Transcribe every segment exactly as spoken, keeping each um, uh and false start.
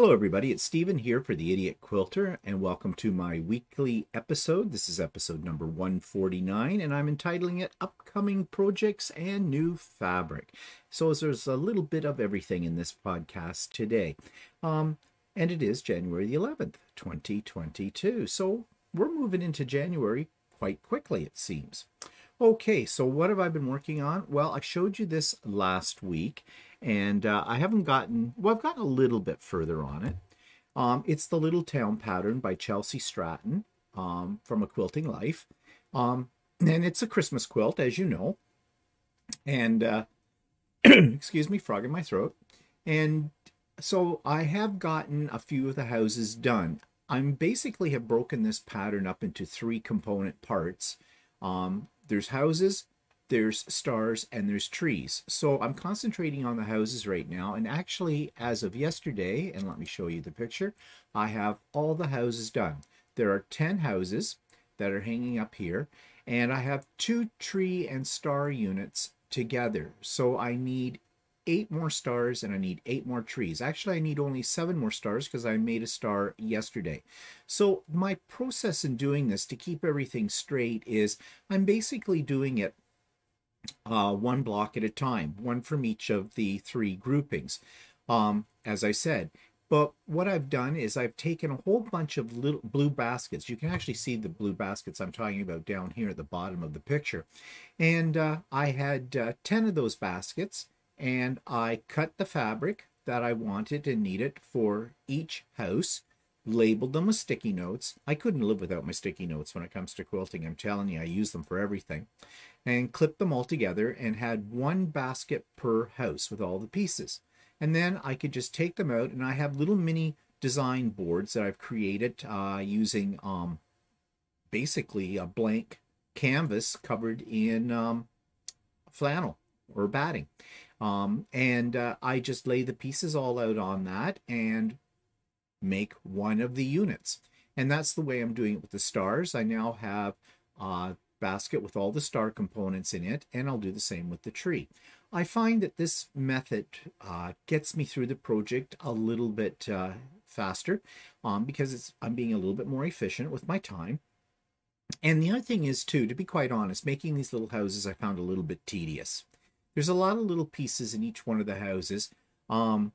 Hello everybody, it's Stephen here for The Idiot Quilter, and welcome to my weekly episode. This is episode number one forty-nine, and I'm entitling it Upcoming Projects and New Fabric. So there's a little bit of everything in this podcast today. Um, and it is January the eleventh, twenty twenty-two. So we're moving into January quite quickly, it seems. Okay, so what have I been working on? Well, I showed you this last week, and uh, I haven't gotten, well, I've gotten a little bit further on it. Um, it's the Little Town Pattern by Chelsea Stratton um, from A Quilting Life. Um, and it's a Christmas quilt, as you know. And, uh, excuse me, frog in my throat. And so I have gotten a few of the houses done. I'm basically have broken this pattern up into three component parts. Um, There's houses, there's stars, and there's trees. So I'm concentrating on the houses right now. And actually, as of yesterday, and let me show you the picture, I have all the houses done. There are ten houses that are hanging up here. And I have two tree and star units together. So I need eight more stars and I need eight more trees. Actually, I need only seven more stars because I made a star yesterday. So my process in doing this to keep everything straight is I'm basically doing it uh, one block at a time, one from each of the three groupings, um, as I said. But what I've done is I've taken a whole bunch of little blue baskets. You can actually see the blue baskets I'm talking about down here at the bottom of the picture. And uh, I had uh, ten of those baskets. And I cut the fabric that I wanted and needed for each house, labeled them with sticky notes. I couldn't live without my sticky notes when it comes to quilting. I'm telling you, I use them for everything. And clipped them all together and had one basket per house with all the pieces. And then I could just take them out, and I have little mini design boards that I've created uh, using um, basically a blank canvas covered in um, flannel or batting. Um, and uh, I just lay the pieces all out on that and make one of the units. And that's the way I'm doing it with the stars. I now have a basket with all the star components in it, and I'll do the same with the tree. I find that this method uh, gets me through the project a little bit uh, faster um, because it's, I'm being a little bit more efficient with my time. And the other thing is, too, to be quite honest, making these little houses I found a little bit tedious. There's a lot of little pieces in each one of the houses. Um,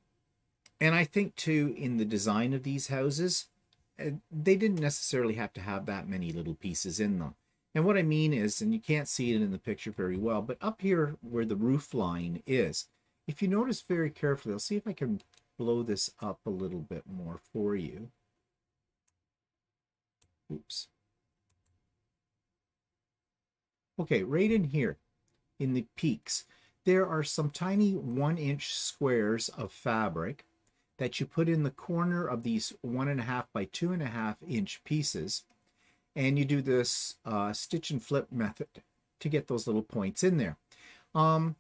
and I think, too, in the design of these houses, they didn't necessarily have to have that many little pieces in them. And what I mean is, and you can't see it in the picture very well, but up here where the roof line is, if you notice very carefully, I'll see if I can blow this up a little bit more for you. Oops. Okay, right in here, in the peaks, there are some tiny one-inch squares of fabric that you put in the corner of these one and a half by two and a half inch pieces, and you do this uh, stitch and flip method to get those little points in there. Um,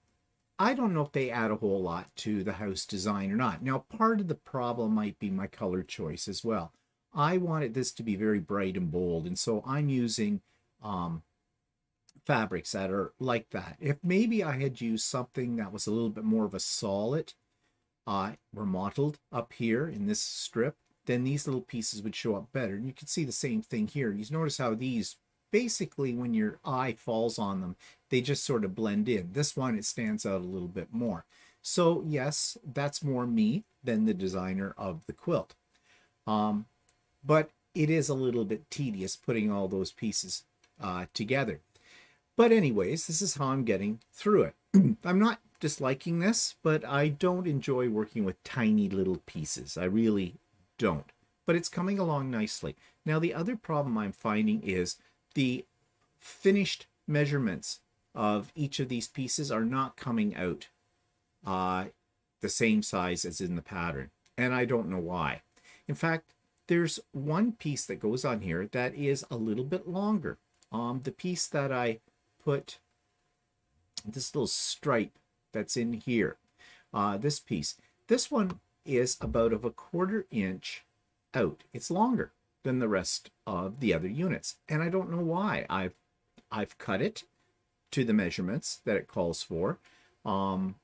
I don't know if they add a whole lot to the house design or not. Now, part of the problem might be my color choice as well. I wanted this to be very bright and bold, and so I'm using um, fabrics that are like that. If maybe I had used something that was a little bit more of a solid uh, remodeled up here in this strip, then these little pieces would show up better. And you can see the same thing here. You notice how these, basically when your eye falls on them, they just sort of blend in. This one, it stands out a little bit more. So yes, that's more me than the designer of the quilt. Um, but it is a little bit tedious putting all those pieces uh, together. But anyways, this is how I'm getting through it. I'm not disliking this, but I don't enjoy working with tiny little pieces. I really don't. But it's coming along nicely. Now, the other problem I'm finding is the finished measurements of each of these pieces are not coming out uh, the same size as in the pattern. And I don't know why. In fact, there's one piece that goes on here that is a little bit longer. Um, the piece that I put this little stripe that's in here, uh, this piece, this one is about of a quarter inch out. It's longer than the rest of the other units, and I don't know why. I've I've cut it to the measurements that it calls for. Um,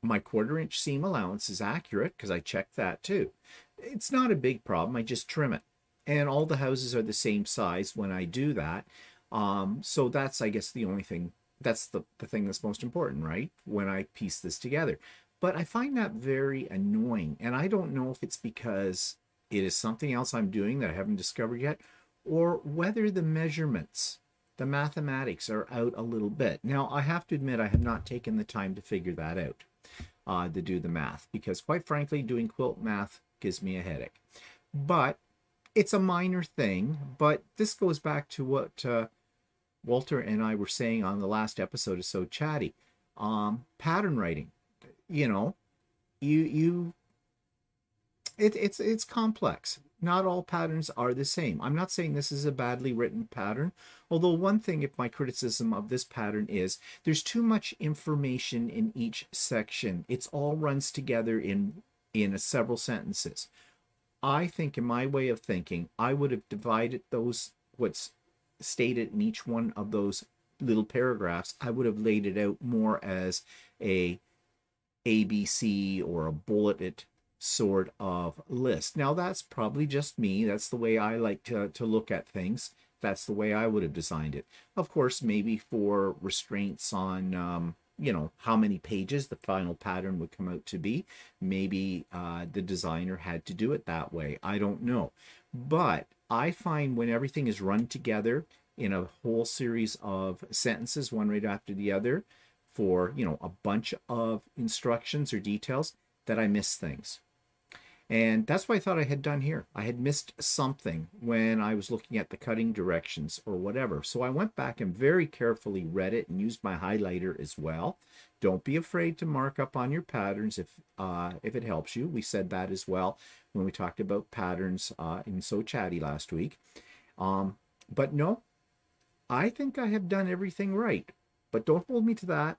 my quarter inch seam allowance is accurate because I checked that too. it's not a big problem. I just trim it. And all the houses are the same size when I do that. Um, so that's, I guess, the only thing. That's the, the thing that's most important, right? When I piece this together. But I find that very annoying. And I don't know if it's because it is something else I'm doing that I haven't discovered yet, or whether the measurements, the mathematics are out a little bit. Now, I have to admit, I have not taken the time to figure that out, uh, to do the math, because quite frankly, doing quilt math gives me a headache. But it's a minor thing, but this goes back to what uh, Walter and I were saying on the last episode of Sew Chatty. Um, pattern writing, you know, you, you, it, it's, it's complex. Not all patterns are the same. I'm not saying this is a badly written pattern, although one thing, if my criticism of this pattern is there's too much information in each section. It's all runs together in, in a several sentences. I think in my way of thinking, I would have divided those, what's stated in each one of those little paragraphs, I would have laid it out more as a A B C or a bulleted sort of list. Now that's probably just me. That's the way I like to, to look at things. That's the way I would have designed it. Of course, maybe for restraints on, um, you know, how many pages the final pattern would come out to be. Maybe uh, the designer had to do it that way. I don't know. But I find when everything is run together in a whole series of sentences, one right after the other, for, you know, a bunch of instructions or details, that I miss things. And that's what I thought I had done here. I had missed something when I was looking at the cutting directions or whatever. So I went back and very carefully read it and used my highlighter as well. Don't be afraid to mark up on your patterns if uh, if it helps you. We said that as well when we talked about patterns uh, in So Chatty last week. Um, but no, I think I have done everything right. But don't hold me to that.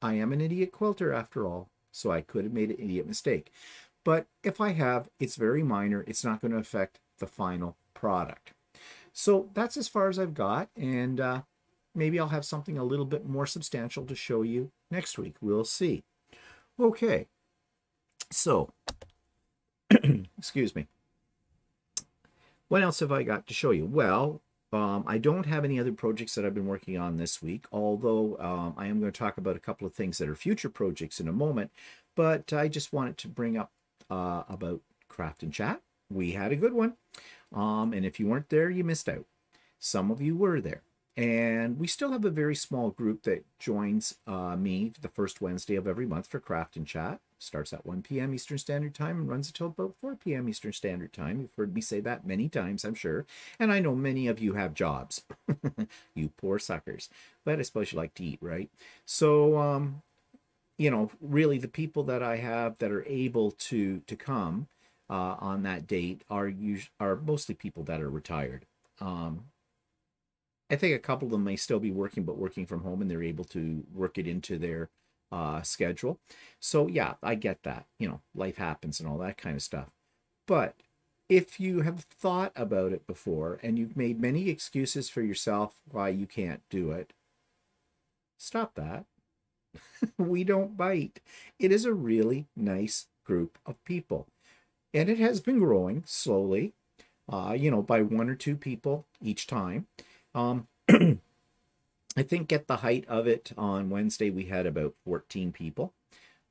I am an idiot quilter after all. So I could have made an idiot mistake. But if I have, it's very minor. It's not going to affect the final product. So that's as far as I've got. And uh, maybe I'll have something a little bit more substantial to show you next week. We'll see. Okay. So, excuse me. What else have I got to show you? Well, Um, I don't have any other projects that I've been working on this week, although um, I am going to talk about a couple of things that are future projects in a moment. But I just wanted to bring up uh, about Craft and Chat. We had a good one. Um, and if you weren't there, you missed out. Some of you were there. And we still have a very small group that joins uh, me the first Wednesday of every month for Craft and Chat. Starts at one p m Eastern Standard Time and runs until about four p m Eastern Standard Time. You've heard me say that many times, I'm sure. And I know many of you have jobs. You poor suckers. But I suppose you like to eat, right? So, um, you know, really the people that I have that are able to to come uh, on that date are, usually, are mostly people that are retired. Um, I think a couple of them may still be working, but working from home, and they're able to work it into their Uh, schedule. So yeah, I get that. You know, life happens and all that kind of stuff. But if you have thought about it before and you've made many excuses for yourself why you can't do it, stop that. We don't bite. It is a really nice group of people. And it has been growing slowly, uh, you know, by one or two people each time. Um, I think at the height of it on Wednesday, we had about fourteen people,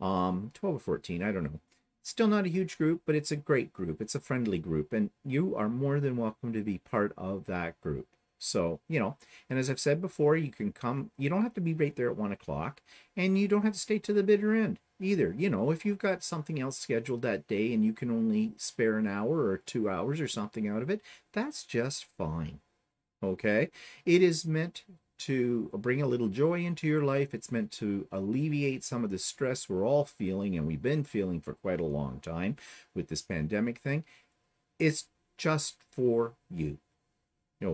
um, twelve or fourteen, I don't know. Still not a huge group, but it's a great group. It's a friendly group, and you are more than welcome to be part of that group. So, you know, and as I've said before, you can come, you don't have to be right there at one o'clock, and you don't have to stay to the bitter end either. You know, if you've got something else scheduled that day and you can only spare an hour or two hours or something out of it, that's just fine. Okay? It is meant to bring a little joy into your life. It's meant to alleviate some of the stress we're all feeling, and we've been feeling for quite a long time with this pandemic thing. It's just for you.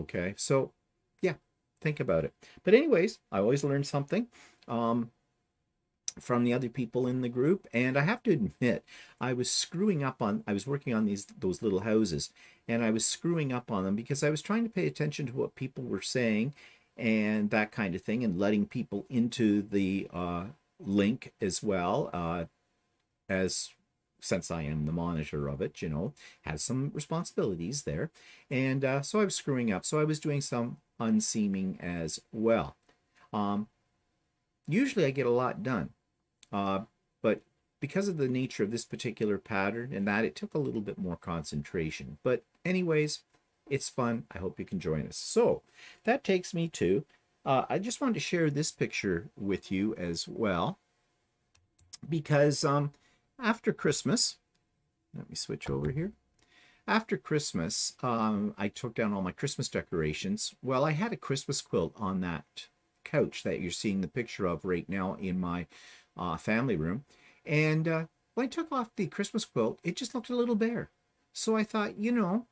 Okay, so yeah, think about it. But anyways, I always learn something um, from the other people in the group. And I have to admit, I was screwing up on, I was working on these those little houses, and I was screwing up on them because I was trying to pay attention to what people were saying and that kind of thing, and letting people into the uh, link as well, uh, as since I am the monitor of it, you know, has some responsibilities there. And uh, so I was screwing up. So I was doing some unseaming as well. Um, usually I get a lot done. Uh, but because of the nature of this particular pattern and that, it took a little bit more concentration. But anyways, it's fun. I hope you can join us. So that takes me to, uh, I just wanted to share this picture with you as well. Because um, after Christmas, let me switch over here. After Christmas, um, I took down all my Christmas decorations. Well, I had a Christmas quilt on that couch that you're seeing the picture of right now in my uh, family room. And uh, when I took off the Christmas quilt, it just looked a little bare. So I thought, you know,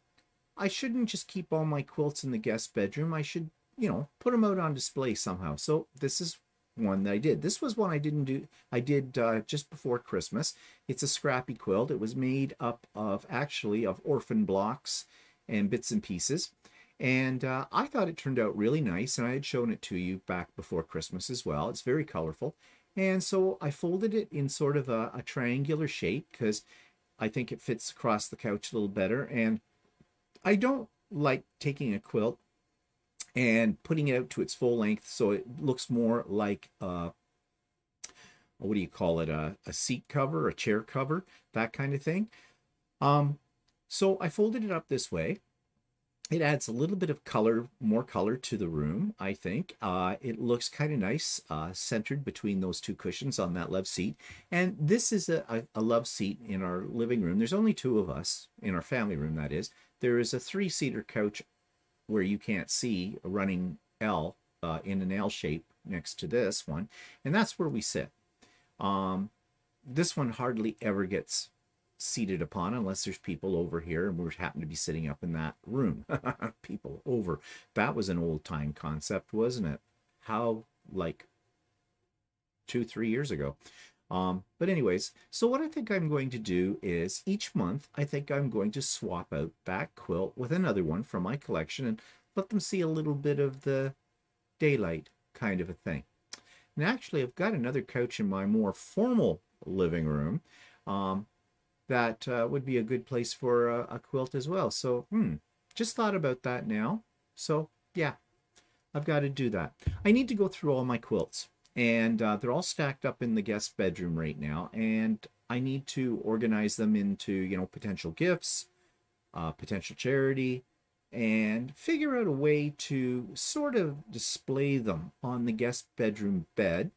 I shouldn't just keep all my quilts in the guest bedroom. I should, you know, put them out on display somehow. So this is one that I did. This was one I didn't do. I did uh, just before Christmas. It's a scrappy quilt. It was made up of actually of orphan blocks and bits and pieces. And uh, I thought it turned out really nice. And I had shown it to you back before Christmas as well. It's very colorful. And so I folded it in sort of a, a triangular shape because I think it fits across the couch a little better. And I don't like taking a quilt and putting it out to its full length so it looks more like uh what do you call it, a, a seat cover, a chair cover, that kind of thing. Um so I folded it up this way. It adds a little bit of color, more color to the room, I think. Uh it looks kind of nice, uh centered between those two cushions on that love seat. And this is a, a, a love seat in our living room. There's only two of us in our family room, that is. There is a three-seater couch where you can't see, a running L uh, in an L shape next to this one. And that's where we sit. Um, this one hardly ever gets seated upon unless there's people over here, and we happen to be sitting up in that room. People over. That was an old-time concept, wasn't it? How, like, two, three years ago. Um, but anyways, so what I think I'm going to do is each month, I think I'm going to swap out that quilt with another one from my collection and let them see a little bit of the daylight kind of a thing. And actually, I've got another couch in my more formal living room um, that uh, would be a good place for a, a quilt as well. So, hmm, just thought about that now. So, yeah, I've got to do that. I need to go through all my quilts. And uh, they're all stacked up in the guest bedroom right now. And I need to organize them into, you know, potential gifts, uh, potential charity, and figure out a way to sort of display them on the guest bedroom bed,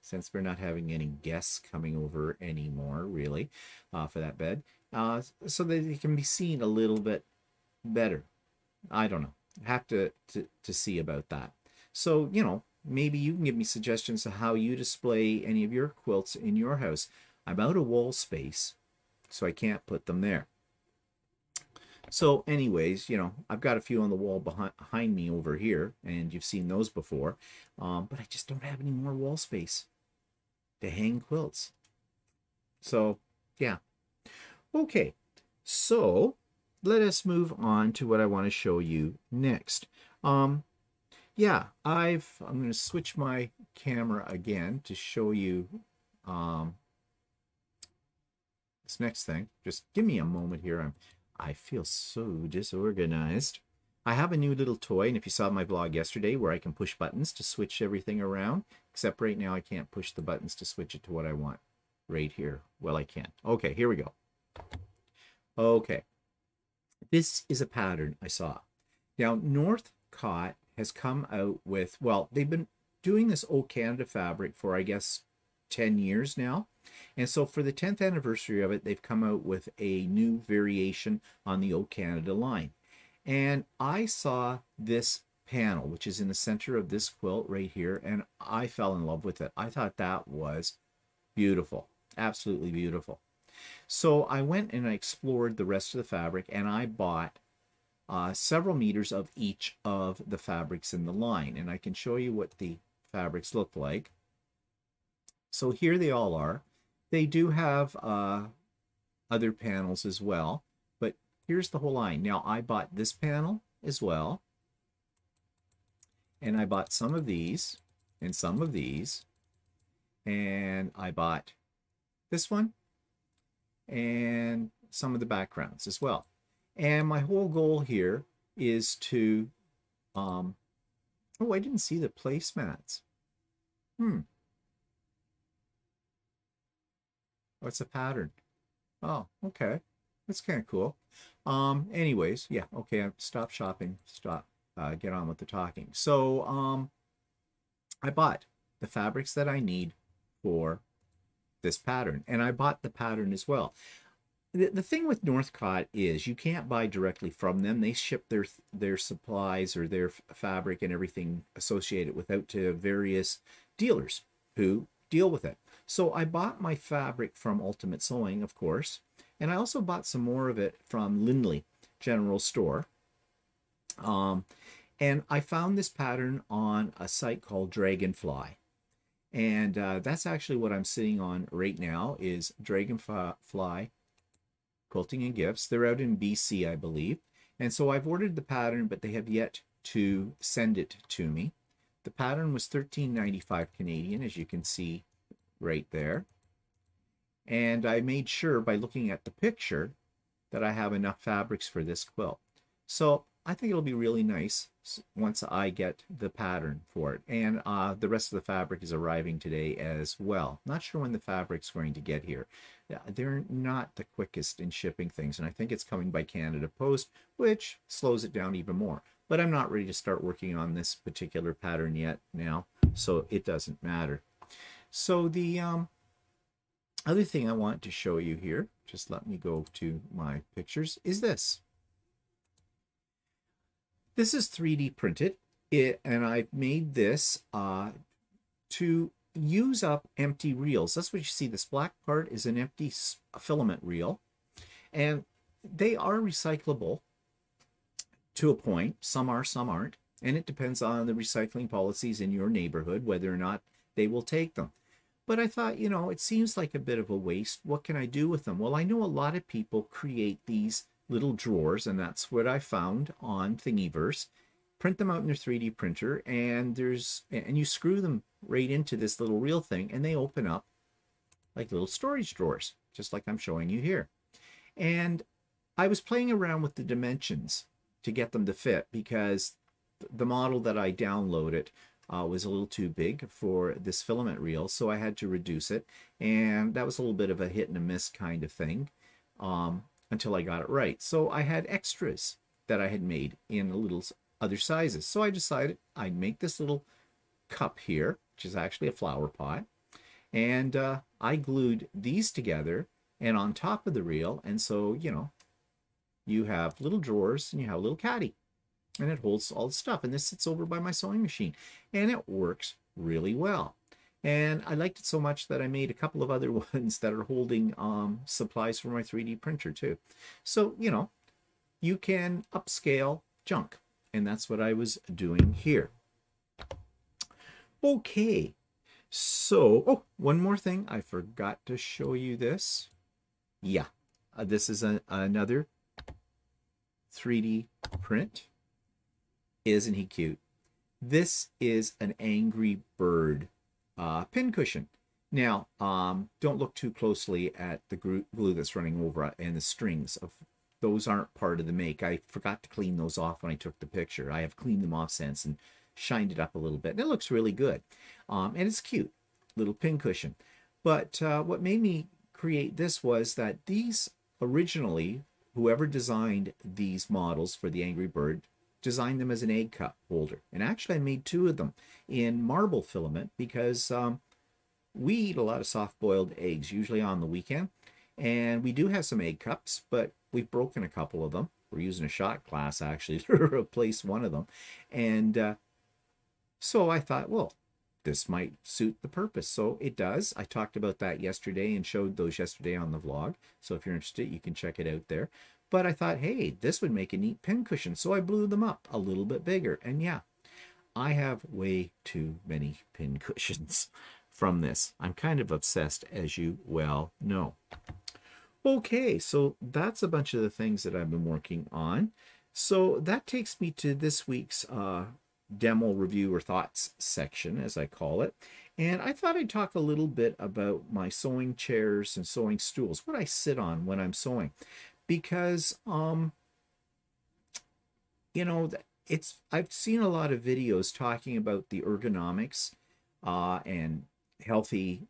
since we're not having any guests coming over anymore, really, uh, for that bed, uh, so that they can be seen a little bit better. I don't know. Have to, to, to see about that. So, you know, maybe you can give me suggestions of how you display any of your quilts in your house. I'm out of wall space, so I can't put them there. So anyways, you know, I've got a few on the wall behind me over here, and you've seen those before. Um, but I just don't have any more wall space to hang quilts. So, yeah. Okay, so let us move on to what I want to show you next. Um... Yeah, I've, I'm going to switch my camera again to show you um, this next thing. Just give me a moment here. I'm, I feel so disorganized. I have a new little toy, and if you saw my vlog yesterday, where I can push buttons to switch everything around, except right now I can't push the buttons to switch it to what I want right here. Well, I can. Okay, here we go. Okay. This is a pattern I saw. Now, Northcott has come out with, well, they've been doing this Old Canada fabric for, I guess, ten years now. And so for the tenth anniversary of it, they've come out with a new variation on the Old Canada line. And I saw this panel, which is in the center of this quilt right here, and I fell in love with it. I thought that was beautiful, absolutely beautiful. So I went and I explored the rest of the fabric, and I bought Uh, several meters of each of the fabrics in the line, and I can show you what the fabrics look like. So here they all are. They do have uh, other panels as well, but here's the whole line. Now I bought this panel as well, and I bought some of these and some of these, and I bought this one and some of the backgrounds as well. And my whole goal here is to, um, oh, I didn't see the placemats. Hmm. What's the pattern? Oh, okay. That's kind of cool. Um, anyways, yeah, okay, stop shopping, stop, uh, get on with the talking. So, um, I bought the fabrics that I need for this pattern, and I bought the pattern as well. The, the thing with Northcott is you can't buy directly from them. They ship their, their supplies or their fabric and everything associated with it to various dealers who deal with it. So I bought my fabric from Ultimate Sewing, of course, and I also bought some more of it from Lindley General Store. Um, and I found this pattern on a site called Dragonfly. And uh, that's actually what I'm sitting on right now, is Dragonfly Quilting and Gifts. They're out in B C, I believe. And so I've ordered the pattern, but they have yet to send it to me. The pattern was thirteen ninety-five Canadian, as you can see right there. And I made sure by looking at the picture that I have enough fabrics for this quilt. So I think it'll be really nice once I get the pattern for it. And uh, the rest of the fabric is arriving today as well. Not sure when the fabric's going to get here. They're not the quickest in shipping things. And I think it's coming by Canada Post, which slows it down even more. But I'm not ready to start working on this particular pattern yet now, so it doesn't matter. So the... Um, Other thing I want to show you here, just let me go to my pictures, is this. This is three D printed, it, and I've made this uh, to use up empty reels. That's what you see. This black part is an empty filament reel, and they are recyclable to a point. Some are, some aren't, and it depends on the recycling policies in your neighborhood, whether or not they will take them. But I thought, you know, it seems like a bit of a waste. What can I do with them? Well, I know a lot of people create these little drawers, and that's what I found on Thingiverse. Print them out in their three D printer, and there's and you screw them right into this little reel thing, and they open up like little storage drawers, just like I'm showing you here. And I was playing around with the dimensions to get them to fit, because the model that I downloaded Uh, was a little too big for this filament reel, so I had to reduce it, and that was a little bit of a hit and a miss kind of thing um, until I got it right. So I had extras that I had made in a little other sizes. So I decided I'd make this little cup here, which is actually a flower pot, and uh, I glued these together and on top of the reel, and so, you know, you have little drawers and you have a little caddy. And it holds all the stuff. And this sits over by my sewing machine. And it works really well. And I liked it so much that I made a couple of other ones that are holding um, supplies for my three D printer too. So, you know, you can upscale junk. And that's what I was doing here. Okay. So, oh, one more thing. I forgot to show you this. Yeah. Uh, this is a, another three D print. Isn't he cute? This is an Angry Bird uh, pincushion. Now, um, don't look too closely at the glue that's running over and the strings. Of those aren't part of the make. I forgot to clean those off when I took the picture. I have cleaned them off since and shined it up a little bit. And it looks really good. Um, and it's cute. Little pincushion. But uh, what made me create this was that these originally, whoever designed these models for the Angry Bird, designed them as an egg cup holder. And actually I made two of them in marble filament, because um, we eat a lot of soft-boiled eggs, usually on the weekend. And we do have some egg cups, but we've broken a couple of them. We're using a shot glass actually to replace one of them. And uh, so I thought, well, this might suit the purpose. So it does. I talked about that yesterday and showed those yesterday on the vlog. So if you're interested, you can check it out there. But I thought, hey, this would make a neat pincushion. So I blew them up a little bit bigger. And yeah, I have way too many pincushions from this. I'm kind of obsessed, as you well know. Okay, so that's a bunch of the things that I've been working on. So that takes me to this week's uh, demo review or thoughts section, as I call it. And I thought I'd talk a little bit about my sewing chairs and sewing stools, what I sit on when I'm sewing, because, um, you know, it's, I've seen a lot of videos talking about the ergonomics uh, and healthy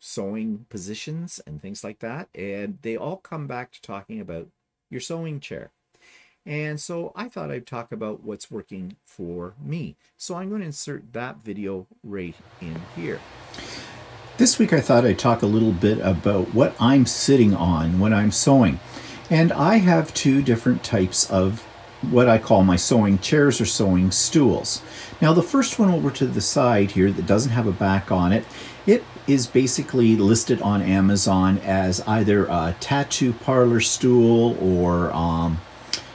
sewing positions and things like that. And they all come back to talking about your sewing chair. And so I thought I'd talk about what's working for me. So I'm going to insert that video right in here. This week I thought I'd talk a little bit about what I'm sitting on when I'm sewing. And I have two different types of what I call my sewing chairs or sewing stools. Now the first one over to the side here that doesn't have a back on it, it is basically listed on Amazon as either a tattoo parlor stool or um,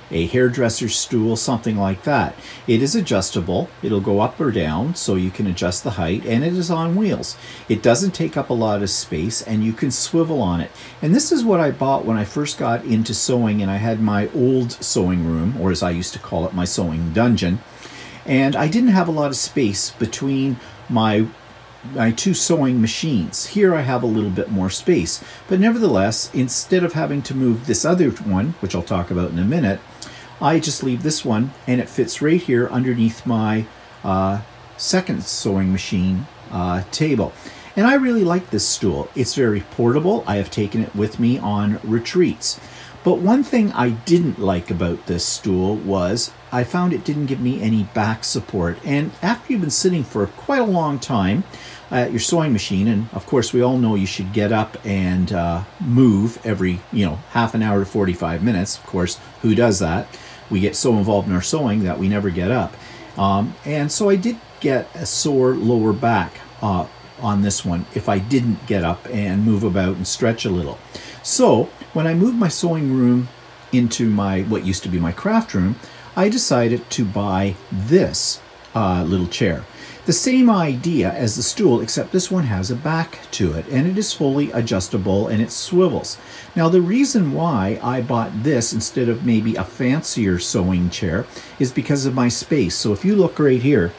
a hairdresser's stool, something like that. It is adjustable. It'll go up or down, so you can adjust the height, and it is on wheels. It doesn't take up a lot of space, and you can swivel on it. And this is what I bought when I first got into sewing, and I had my old sewing room, or as I used to call it, my sewing dungeon. And I didn't have a lot of space between my my two sewing machines. Here I have a little bit more space, but nevertheless, instead of having to move this other one, which I'll talk about in a minute, I just leave this one, and it fits right here underneath my uh, second sewing machine uh, table. And I really like this stool. It's very portable. I have taken it with me on retreats. But one thing I didn't like about this stool was I found it didn't give me any back support. And after you've been sitting for quite a long time at your sewing machine, and of course we all know you should get up and uh, move every, you know, half an hour to forty-five minutes. Of course, who does that? We get so involved in our sewing that we never get up. Um, and so I did get a sore lower back uh, on this one if I didn't get up and move about and stretch a little. So when I moved my sewing room into my what used to be my craft room, I decided to buy this uh, little chair. The same idea as the stool, except this one has a back to it, and it is fully adjustable and it swivels. Now the reason why I bought this instead of maybe a fancier sewing chair is because of my space. So if you look right here,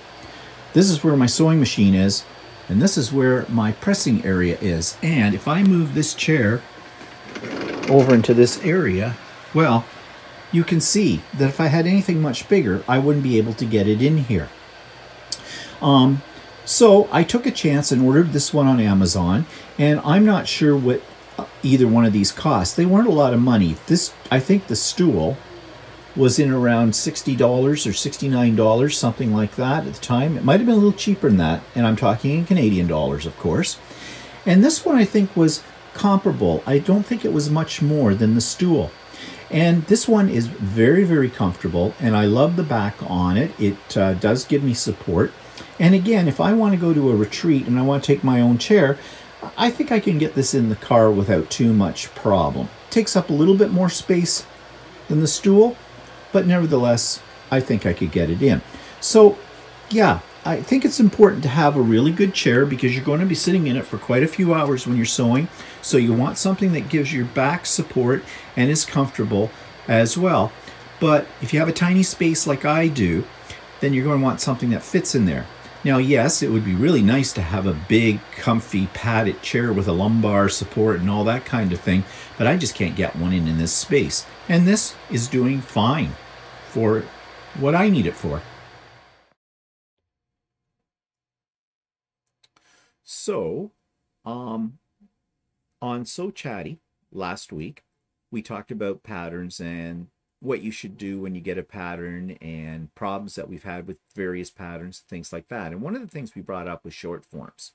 this is where my sewing machine is, and this is where my pressing area is. And if I move this chair over into this area, well, you can see that if I had anything much bigger, I wouldn't be able to get it in here. Um, so I took a chance and ordered this one on Amazon, and I'm not sure what either one of these costs. They weren't a lot of money. This, I think the stool was in around sixty dollars or sixty-nine dollars, something like that at the time. It might have been a little cheaper than that, and I'm talking in Canadian dollars, of course. And this one I think was comparable. I don't think it was much more than the stool. And this one is very, very comfortable, and I love the back on it. It uh, does give me support. And again, if I want to go to a retreat and I want to take my own chair, I think I can get this in the car without too much problem. It takes up a little bit more space than the stool, but nevertheless, I think I could get it in. So, yeah, I think it's important to have a really good chair because you're going to be sitting in it for quite a few hours when you're sewing. So you want something that gives your back support and is comfortable as well. But if you have a tiny space like I do, then you're going to want something that fits in there. Now, yes, it would be really nice to have a big, comfy, padded chair with a lumbar support and all that kind of thing, but I just can't get one in in this space. And this is doing fine for what I need it for. So, um, on Sew Chatty last week, we talked about patterns and what you should do when you get a pattern and problems that we've had with various patterns, things like that. And one of the things we brought up was short forms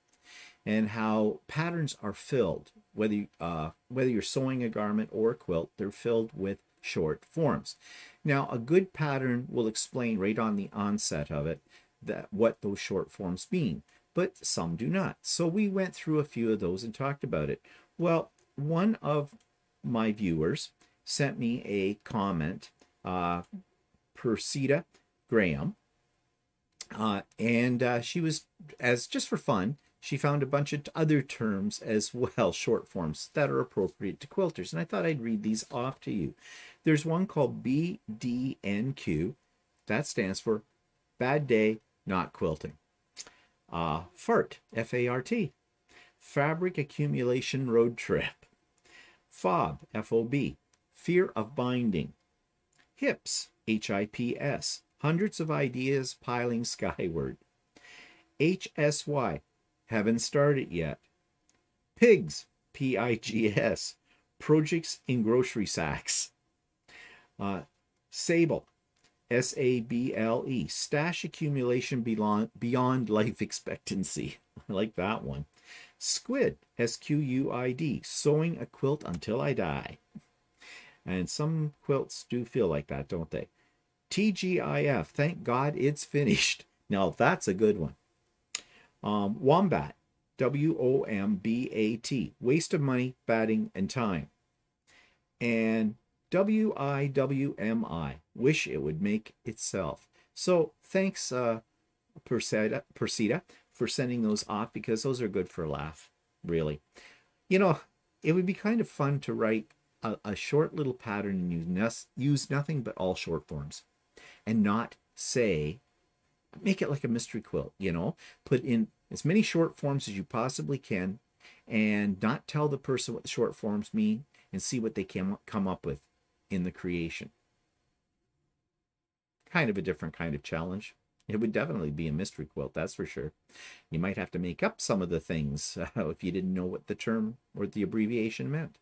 and how patterns are filled, whether you, uh, whether you're sewing a garment or a quilt, they're filled with short forms. Now, a good pattern will explain right on the onset of it that what those short forms mean, but some do not. So we went through a few of those and talked about it. Well, one of my viewers sent me a comment, uh, Persida Graham, uh, and uh, she was, as just for fun, she found a bunch of other terms as well, short forms, that are appropriate to quilters, and I thought I'd read these off to you. There's one called B D N Q, that stands for Bad day, not quilting. Uh, fart, F A R T. Fabric accumulation road trip. Fob, F O B. Fear of binding. Hips, H I P S. Hundreds of ideas piling skyward. H S Y. Haven't started yet. Pigs, P I G S. Projects in grocery sacks. Uh, sable, S A B L E. Stash accumulation beyond, beyond life expectancy. I like that one. Squid, S Q U I D. Sewing a quilt until I die. And some quilts do feel like that, don't they? T G I F. Thank God it's finished. Now that's a good one. Um, wombat. W O M B A T. Waste of money, batting, and time. And W I W M I. Wish it would make itself. So thanks, uh, Persida, Persida, for sending those off, because those are good for a laugh, really. You know, it would be kind of fun to write a, a short little pattern and use, nes, use nothing but all short forms. And not say, make it like a mystery quilt, you know. Put in as many short forms as you possibly can and not tell the person what the short forms mean, and see what they can come up with in the creation. Kind of a different kind of challenge. It would definitely be a mystery quilt, that's for sure. You might have to make up some of the things uh, if you didn't know what the term or the abbreviation meant.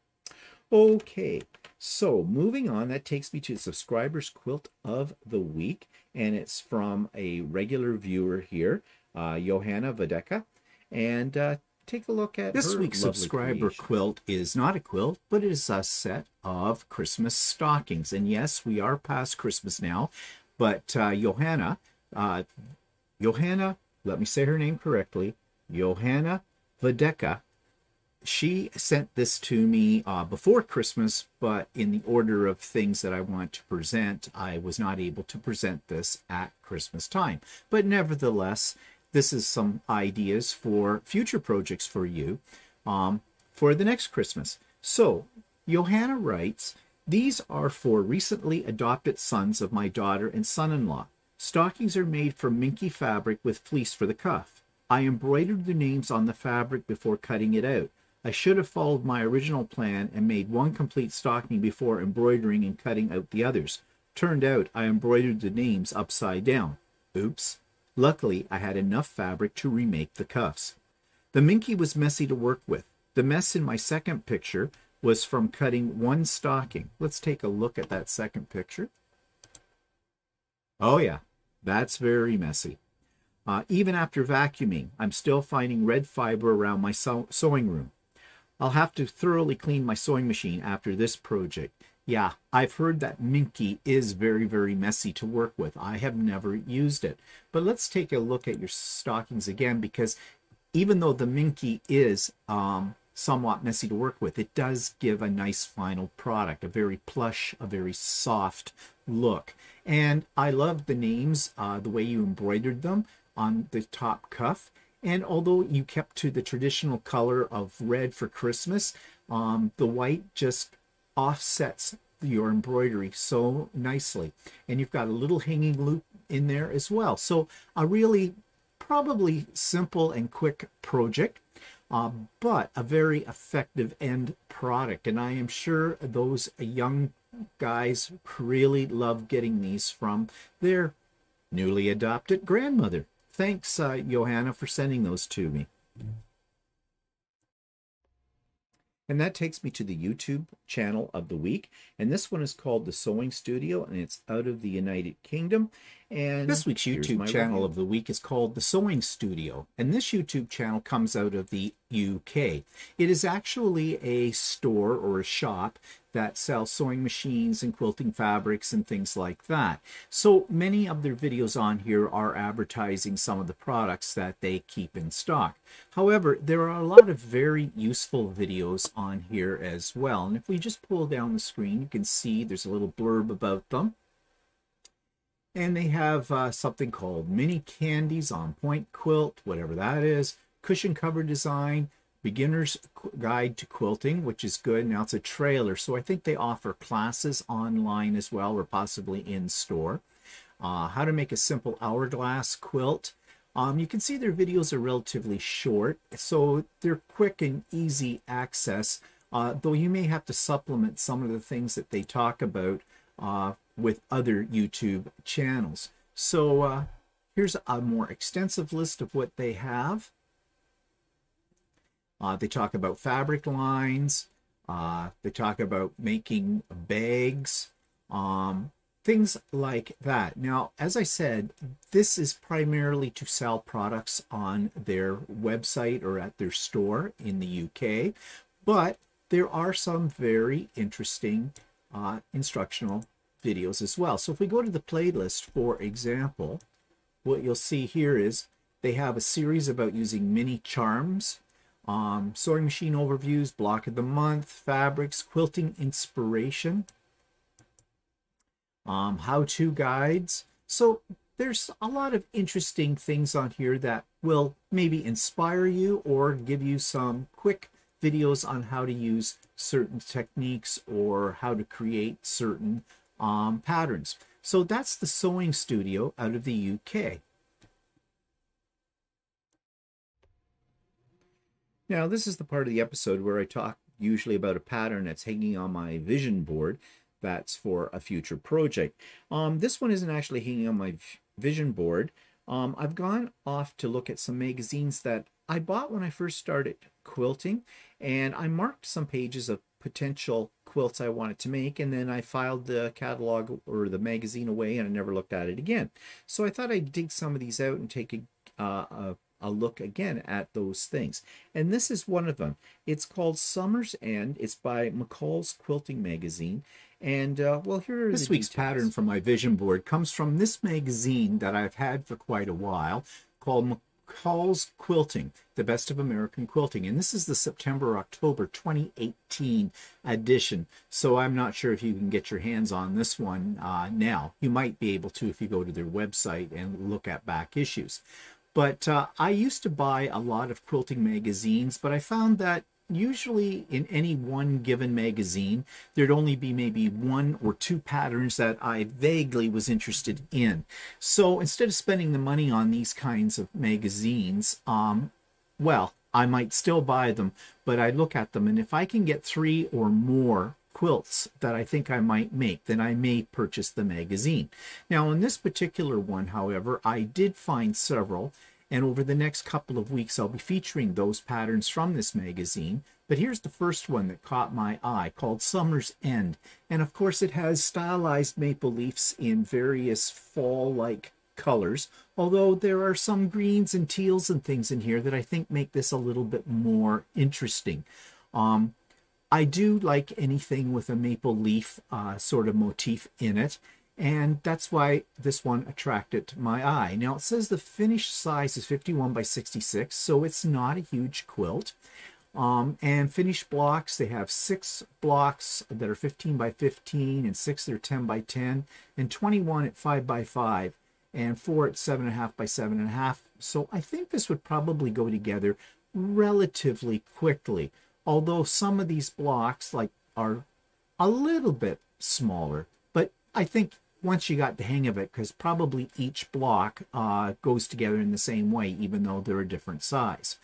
Okay, so moving on, that takes me to the subscribers quilt of the week, and it's from a regular viewer here, uh, Johanna Vadeka, and uh, take a look at this week's subscriber quilt. Is not a quilt, but it is a set of Christmas stockings. And yes, we are past Christmas now, but uh, Johanna, uh, Johanna, let me say her name correctly, Johanna Vadeka, she sent this to me uh, before Christmas, but in the order of things that I want to present, I was not able to present this at Christmas time. But nevertheless, this is some ideas for future projects for you um, for the next Christmas. So, Johanna writes, these are for recently adopted sons of my daughter and son-in-law. Stockings are made from minky fabric with fleece for the cuff. I embroidered the names on the fabric before cutting it out. I should have followed my original plan and made one complete stocking before embroidering and cutting out the others. Turned out I embroidered the names upside down. Oops. Luckily, I had enough fabric to remake the cuffs. The minky was messy to work with. The mess in my second picture was from cutting one stocking. Let's take a look at that second picture. Oh yeah, that's very messy. Uh, even after vacuuming, I'm still finding red fiber around my sew sewing room. I'll have to thoroughly clean my sewing machine after this project. Yeah, I've heard that minky is very, very messy to work with. I have never used it. But let's take a look at your stockings again, because even though the minky is um, somewhat messy to work with, it does give a nice final product, a very plush, a very soft look. And I love the names, uh, the way you embroidered them on the top cuff. And although you kept to the traditional color of red for Christmas, um, the white just offsets your embroidery so nicely, and you've got a little hanging loop in there as well. So a really probably simple and quick project, uh, but a very effective end product, and I am sure those young guys really love getting these from their newly adopted grandmother. Thanks, uh, Johanna, for sending those to me. And that takes me to the YouTube channel of the week. And this one is called The Sewing Studio, and it's out of the United Kingdom. And this week's YouTube channel of the week is called The Sewing Studio. And this YouTube channel comes out of the U K. It is actually a store or a shop that sells sewing machines and quilting fabrics and things like that. So many of their videos on here are advertising some of the products that they keep in stock. However, there are a lot of very useful videos on here as well. And if we just pull down the screen, you can see there's a little blurb about them. And they have uh, something called Mini Candies, On Point Quilt, whatever that is, Cushion Cover Design, Beginner's Guide to Quilting, which is good. Now it's a trailer, so I think they offer classes online as well, or possibly in store. uh, how to make a simple hourglass quilt. Um, you can see their videos are relatively short, so they're quick and easy access, uh, though you may have to supplement some of the things that they talk about uh, with other YouTube channels. So uh, here's a more extensive list of what they have. Uh, they talk about fabric lines. Uh, they talk about making bags, um, things like that. Now, as I said, this is primarily to sell products on their website or at their store in the U K, but there are some very interesting uh, instructional videos as well. So if we go to the playlist, for example, what you'll see here is they have a series about using mini charms, Um, sewing machine overviews, block of the month, fabrics, quilting inspiration, um, how-to guides. So there's a lot of interesting things on here that will maybe inspire you or give you some quick videos on how to use certain techniques or how to create certain um, patterns. So that's the Sewing Studio out of the U K. Now, this is the part of the episode where I talk usually about a pattern that's hanging on my vision board that's for a future project. Um, this one isn't actually hanging on my vision board. Um, I've gone off to look at some magazines that I bought when I first started quilting, and I marked some pages of potential quilts I wanted to make, and then I filed the catalog or the magazine away and I never looked at it again. So I thought I'd dig some of these out and take a, uh, a a look again at those things, and this is one of them. It's called Summer's End. It's by McCall's Quilting magazine, and uh, well, here are this week's pattern from my vision board. Comes from this magazine that I've had for quite a while called McCall's Quilting, the Best of American Quilting, and this is the September October twenty eighteen edition. So I'm not sure if you can get your hands on this one uh, now. You might be able to if you go to their website and look at back issues. But uh, I used to buy a lot of quilting magazines, but I found that usually in any one given magazine, there'd only be maybe one or two patterns that I vaguely was interested in. So instead of spending the money on these kinds of magazines, um, well, I might still buy them, but I look at them, and if I can get three or more quilts that I think I might make, then I may purchase the magazine. Now, in this particular one, however, I did find several, and over the next couple of weeks I'll be featuring those patterns from this magazine. But here's the first one that caught my eye, called Summer's End, and of course it has stylized maple leaves in various fall-like colors, although there are some greens and teals and things in here that I think make this a little bit more interesting. Um, I do like anything with a maple leaf uh, sort of motif in it, and that's why this one attracted my eye. Now, it says the finished size is fifty-one by sixty-six, so it's not a huge quilt. Um, and finished blocks, they have six blocks that are fifteen by fifteen, and six that are ten by ten, and twenty-one at five by five, and four at seven and a half by seven and a half. So I think this would probably go together relatively quickly, although some of these blocks like are a little bit smaller. But I think once you got the hang of it, because probably each block uh, goes together in the same way, even though they're a different size.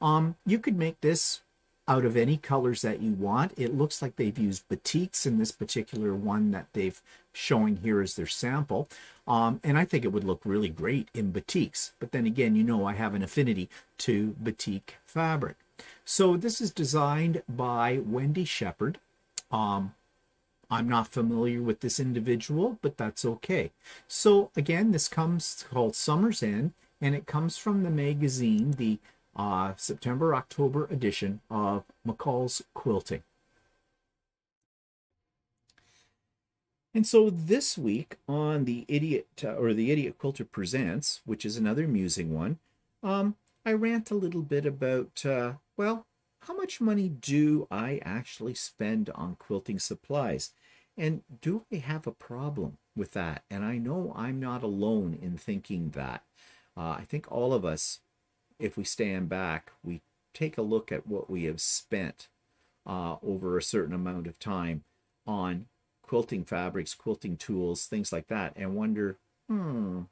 Um, you could make this out of any colors that you want. It looks like they've used batiks in this particular one that they've showing here as their sample. Um, and I think it would look really great in batiks. But then again, you know I have an affinity to batik fabric. So this is designed by Wendy Shepherd. Um, I'm not familiar with this individual, but that's okay. So again, this comes called Summer's End, and it comes from the magazine, the uh, September-October edition of McCall's Quilting. And so this week on the Idiot uh, or the Idiot Quilter Presents, which is another amusing one, um, I rant a little bit about, uh, well, how much money do I actually spend on quilting supplies? And do I have a problem with that? And I know I'm not alone in thinking that. Uh, I think all of us, if we stand back, we take a look at what we have spent uh, over a certain amount of time on quilting fabrics, quilting tools, things like that, and wonder, Hmm.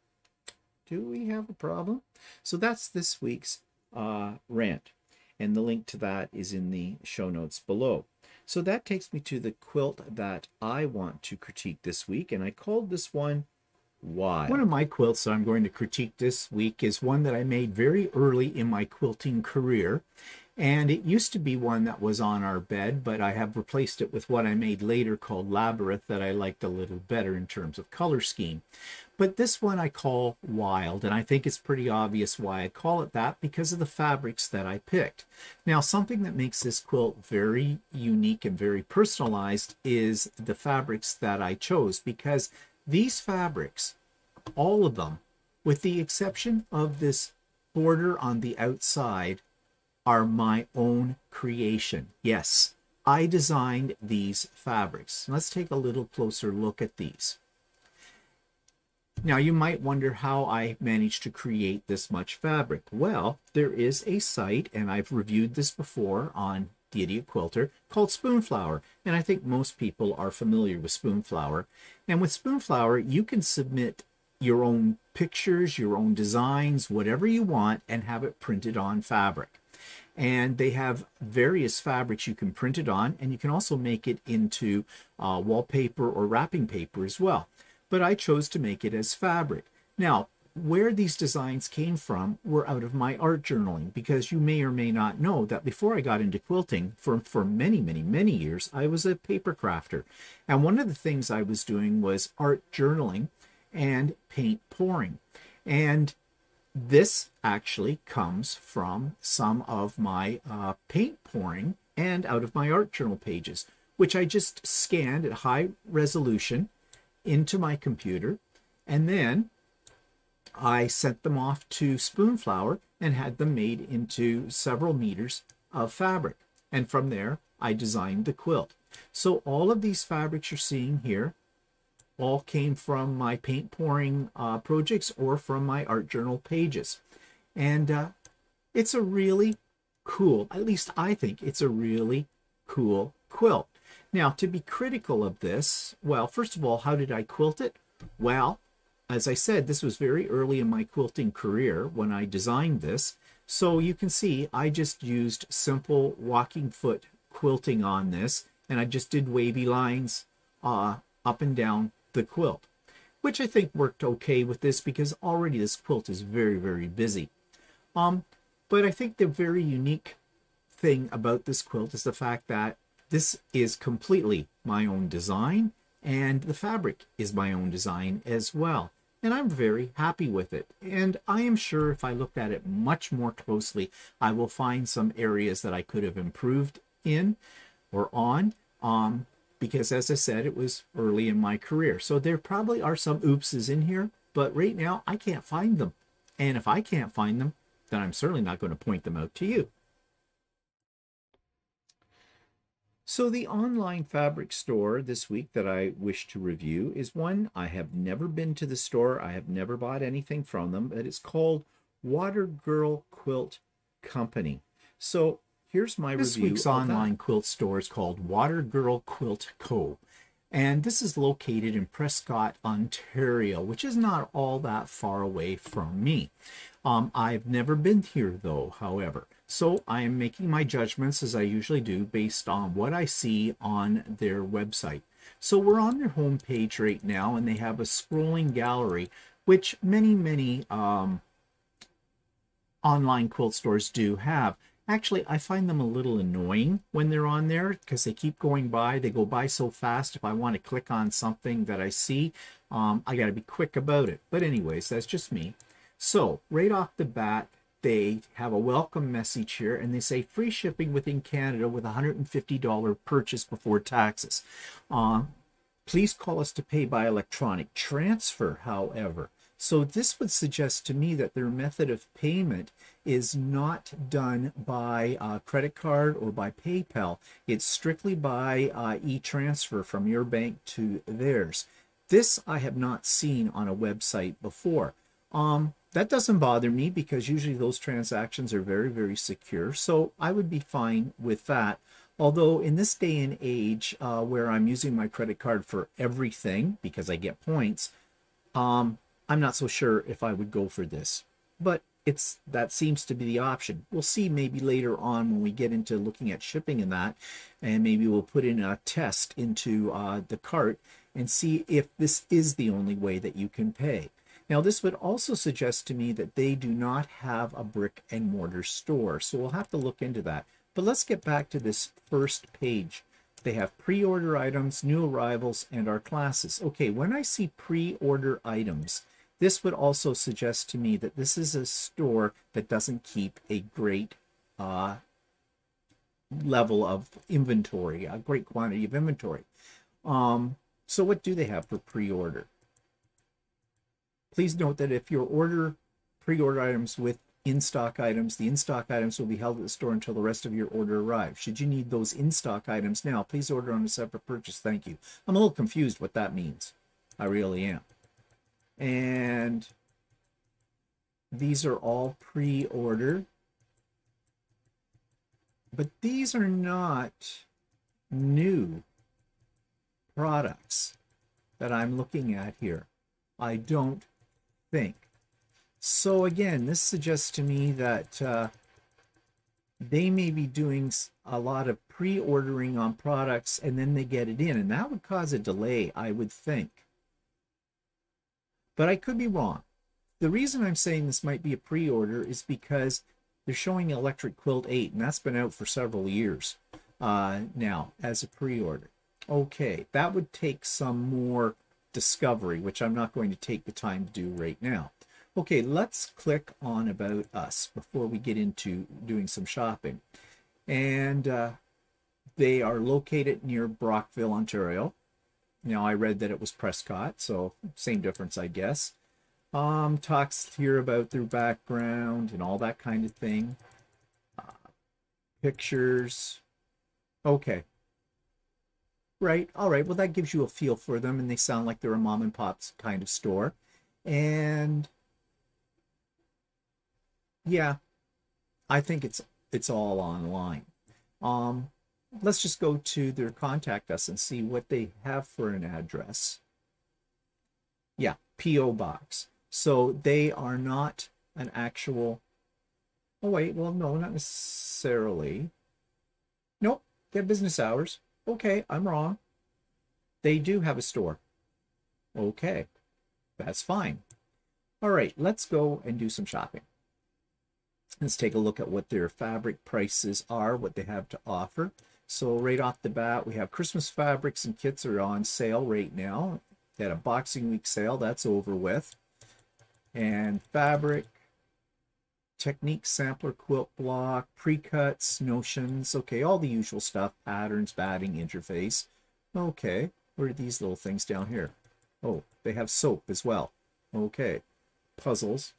Do we have a problem? So that's this week's uh, rant. And the link to that is in the show notes below. So that takes me to the quilt that I want to critique this week. And I called this one, Why? One of my quilts that I'm going to critique this week is one that I made very early in my quilting career. And it used to be one that was on our bed, but I have replaced it with what I made later called Labyrinth that I liked a little better in terms of color scheme. But this one I call Wild, and I think it's pretty obvious why I call it that because of the fabrics that I picked. Now, something that makes this quilt very unique and very personalized is the fabrics that I chose, because these fabrics, all of them, with the exception of this border on the outside, are my own creation. Yes, I designed these fabrics. Let's take a little closer look at these. Now, you might wonder how I managed to create this much fabric. Well, there is a site, and I've reviewed this before on The Idiot Quilter, called Spoonflower, and I think most people are familiar with Spoonflower. And with Spoonflower, you can submit your own pictures, your own designs, whatever you want, and have it printed on fabric. And they have various fabrics you can print it on, and you can also make it into uh, wallpaper or wrapping paper as well. But I chose to make it as fabric. Now, where these designs came from were out of my art journaling, because you may or may not know that before I got into quilting, for, for many, many, many years, I was a paper crafter. And one of the things I was doing was art journaling and paint pouring. And this actually comes from some of my uh, paint pouring and out of my art journal pages, which I just scanned at high resolution into my computer, and then I sent them off to Spoonflower and had them made into several meters of fabric. And from there, I designed the quilt. So all of these fabrics you're seeing here all came from my paint pouring uh, projects or from my art journal pages. And uh, it's a really cool, at least I think it's a really cool quilt. Now, to be critical of this, well, first of all, how did I quilt it? Well, as I said, this was very early in my quilting career when I designed this. So you can see I just used simple walking foot quilting on this, and I just did wavy lines uh, up and down the quilt, which I think worked okay with this because already this quilt is very, very busy. Um, but I think the very unique thing about this quilt is the fact that this is completely my own design, and the fabric is my own design as well. And I'm very happy with it. And I am sure if I looked at it much more closely, I will find some areas that I could have improved in or on. Um, Because, as I said, it was early in my career. So there probably are some oopses in here, but right now I can't find them. And if I can't find them, then I'm certainly not going to point them out to you. So the online fabric store this week that I wish to review is one I have never been to the store. I have never bought anything from them, but it's called Water Girl Quilt Company. So here's my review. This week's online quilt store is called Water Girl Quilt Co. And this is located in Prescott, Ontario, which is not all that far away from me. Um, I've never been here, though, however. So I am making my judgments, as I usually do, based on what I see on their website. So we're on their homepage right now, and they have a scrolling gallery, which many, many um, online quilt stores do have. Actually, I find them a little annoying when they're on there because they keep going by. They go by so fast. If I want to click on something that I see, um, I got to be quick about it. But anyways, that's just me. So right off the bat, they have a welcome message here, and they say free shipping within Canada with one hundred fifty dollars purchase before taxes. Um, please call us to pay by electronic transfer, however. So this would suggest to me that their method of payment is not done by uh, credit card or by PayPal. It's strictly by uh, e-transfer from your bank to theirs. This I have not seen on a website before. Um, that doesn't bother me because usually those transactions are very, very secure. So I would be fine with that. Although in this day and age uh, where I'm using my credit card for everything because I get points, um, I'm not so sure if I would go for this, but it's that seems to be the option. We'll see maybe later on when we get into looking at shipping and that, and maybe we'll put in a test into uh, the cart and see if this is the only way that you can pay. Now, this would also suggest to me that they do not have a brick and mortar store, so we'll have to look into that. But let's get back to this first page. They have pre-order items, new arrivals, and our classes. Okay, when I see pre-order items, this would also suggest to me that this is a store that doesn't keep a great uh, level of inventory, a great quantity of inventory. Um, so what do they have for pre-order? Please note that if your order pre-order items with in-stock items, the in-stock items will be held at the store until the rest of your order arrives. Should you need those in-stock items now, please order on a separate purchase. Thank you. I'm a little confused what that means. I really am. And these are all pre-order. But these are not new products that I'm looking at here, I don't think. So again, this suggests to me that uh, they may be doing a lot of pre-ordering on products and then they get it in, and that would cause a delay, I would think. But I could be wrong. The reason I'm saying this might be a pre-order is because they're showing Electric Quilt eight, and that's been out for several years uh, now as a pre-order. Okay, that would take some more discovery, which I'm not going to take the time to do right now. Okay, let's click on About Us before we get into doing some shopping. And uh, they are located near Brockville, Ontario. Now, I read that it was Prescott, so same difference, I guess. Um, talks here about their background and all that kind of thing. Uh, pictures. Okay. Right, all right, well, that gives you a feel for them, and they sound like they're a mom-and-pop kind of store. And yeah, I think it's it's all online. Um, let's just go to their contact us and see what they have for an address. Yeah, P O Box. So they are not an actual... Oh, wait, well, no, not necessarily. Nope, they have business hours. Okay, I'm wrong. They do have a store. Okay, that's fine. All right, let's go and do some shopping. Let's take a look at what their fabric prices are, what they have to offer. So right off the bat, we have Christmas fabrics and kits are on sale right now. They had a Boxing Week sale, that's over with. And fabric, technique sampler, quilt block, pre-cuts, notions. Okay, all the usual stuff, patterns, batting, interface. Okay, what are these little things down here? Oh, they have soap as well. Okay, puzzles,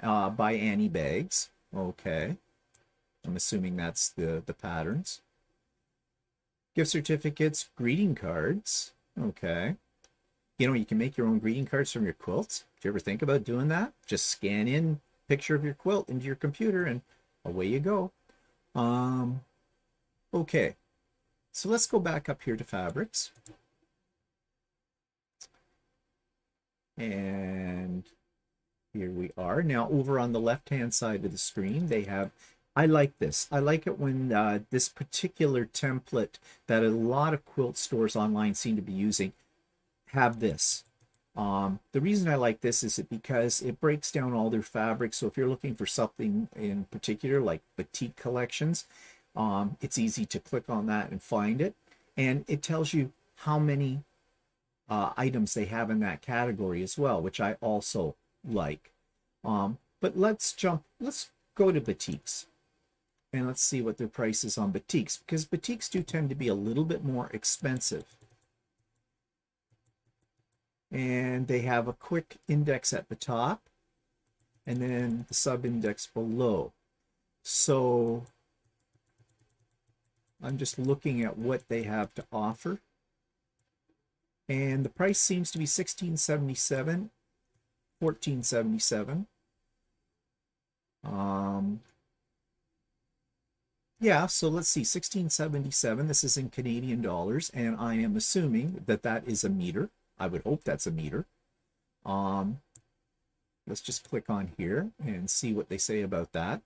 uh, Buy Annie bags. Okay, I'm assuming that's the, the patterns. Gift certificates, greeting cards. Okay. You know, you can make your own greeting cards from your quilts. Did you ever think about doing that? Just scan in a picture of your quilt into your computer and away you go. Um, okay, so let's go back up here to fabrics. And here we are. Now, over on the left-hand side of the screen, they have, I like this. I like it when uh, this particular template that a lot of quilt stores online seem to be using have this. Um, the reason I like this is it because it breaks down all their fabrics. So if you're looking for something in particular, like batik collections, um, it's easy to click on that and find it. And it tells you how many uh, items they have in that category as well, which I also like. Um, but let's jump, let's go to batiks and let's see what their price is on batiks, because batiks do tend to be a little bit more expensive. And they have a quick index at the top and then the sub index below. So I'm just looking at what they have to offer. And the price seems to be sixteen seventy-seven. fourteen seventy-seven. Um, yeah, so let's see, sixteen seventy-seven. This is in Canadian dollars, and I am assuming that that is a meter. I would hope that's a meter. Um, Let's just click on here and see what they say about that.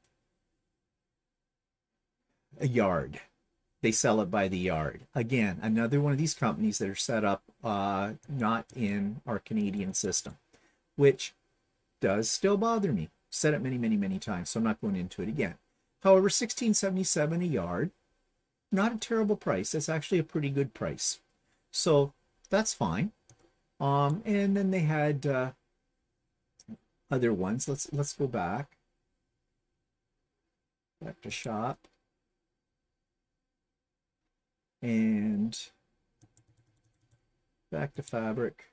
A yard. They sell it by the yard. Again, another one of these companies that are set up uh, not in our Canadian system, which does still bother me. Said it many, many, many times, so I'm not going into it again. However, sixteen seventy-seven a yard, not a terrible price. That's actually a pretty good price. So that's fine. Um, and then they had uh, other ones. Let's let's go back. Back to shop. And back to fabric.